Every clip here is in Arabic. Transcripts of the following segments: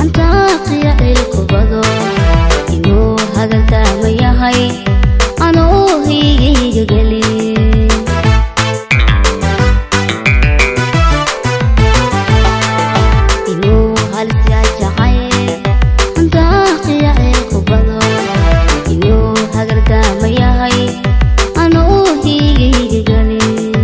أنت قيا القبضة إنه هذا تاميا هاي أنا هي يجلي إنه هالسيا جاي أنت قيا القبضة إنه هذا تاميا هاي أنا هي يجلي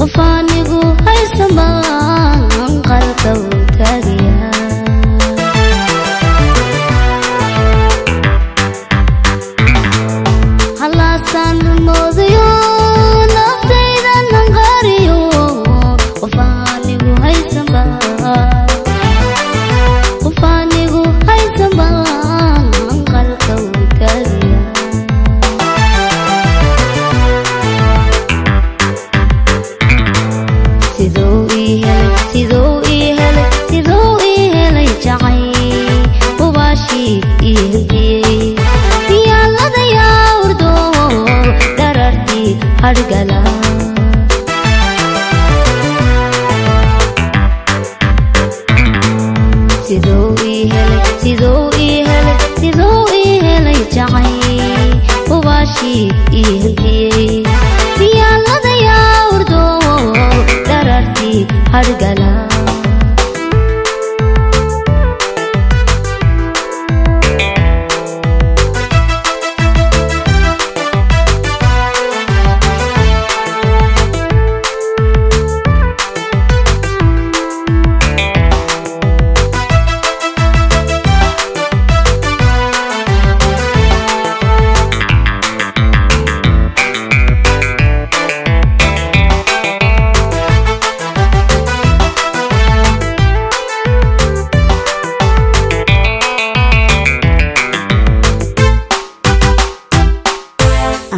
وفانيغو هاي سمان قلقو تاريا هلاسان الموضيو نفتيدا ننغاريو وفانيغو هاي سمان أرجلا سيدوي هلك سيدوي هلك سيدوي هلك جاي وباشي إهدي يا الله يا أردو دررتي أرجلا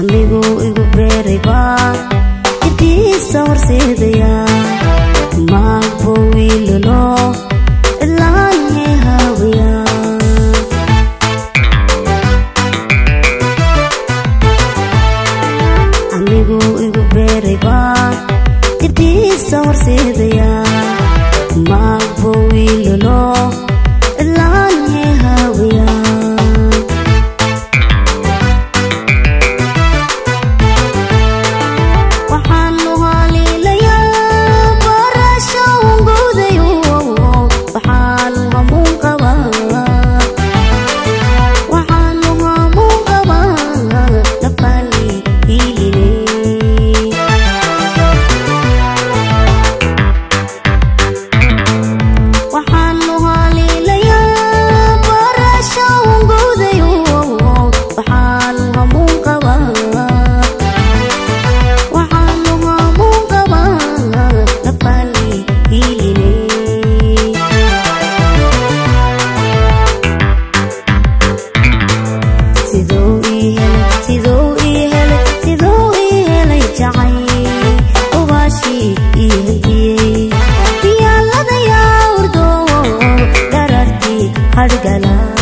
أميغو إيغو بريبا إدي صور سيديا ماغبو إيلولو إلاني هاويا أميغو إيغو بريبا إدي صور سيديا ماغبو إيلولو إلاني هاويا أرجلا